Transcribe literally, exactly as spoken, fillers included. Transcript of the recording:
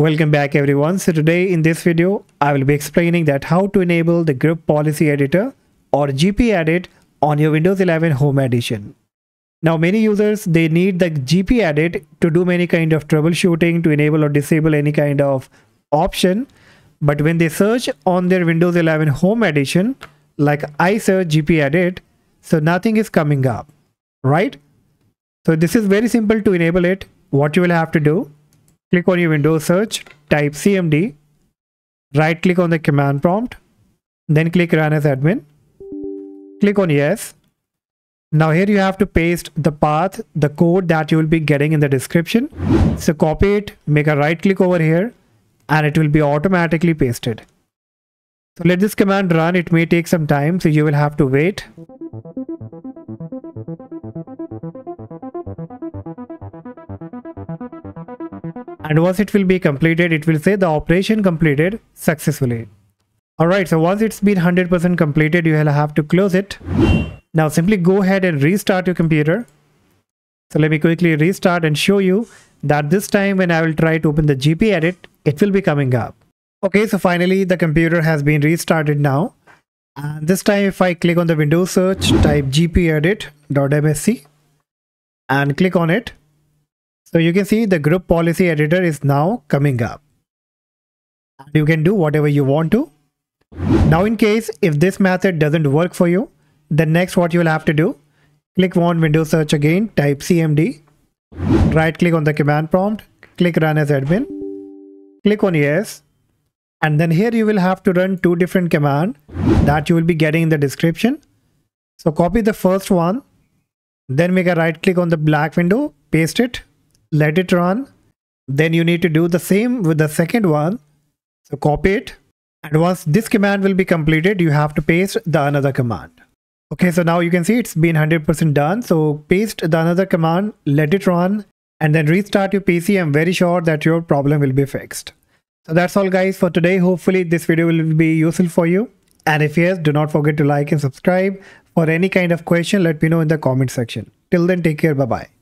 Welcome back everyone. So today in this video, I will be explaining that how to enable the Group Policy Editor or gpedit on your Windows eleven Home Edition. Now many users, they need the gpedit to do many kind of troubleshooting to enable or disable any kind of option. But when they search on their Windows eleven Home Edition, like I search gpedit, so nothing is coming up, right? So this is very simple to enable it. What you will have to do, click on your Windows search, type C M D, right click on the command prompt, then click Run as admin, click on yes. Now here you have to paste the path, the code that you will be getting in the description. So copy it, make a right click over here, and it will be automatically pasted. So let this command run, it may take some time, so you will have to wait. And once it will be completed, it will say the operation completed successfully. Alright, so once it's been one hundred percent completed, you will have to close it. Now simply go ahead and restart your computer. So let me quickly restart and show you that this time when I will try to open the gpedit, it will be coming up. Okay, so finally the computer has been restarted now. And this time if I click on the Windows search, type gpedit dot M S C and click on it. So you can see the Group Policy Editor is now coming up. You can do whatever you want to. Now in case if this method doesn't work for you, then next what you will have to do, click on Windows search again, type C M D, right click on the command prompt, click Run as admin, click on yes, and then here you will have to run two different commands that you will be getting in the description. So copy the first one, then make a right click on the black window, paste it, let it run. Then you need to do the same with the second one. So copy it, and once this command will be completed, you have to paste the another command. Okay, so now you can see it's been one hundred percent done. So paste the another command, let it run, and then restart your P C. I'm very sure that your problem will be fixed. So that's all guys for today. Hopefully this video will be useful for you, and if yes, do not forget to like and subscribe. For any kind of question, let me know in the comment section. Till then, take care, bye bye.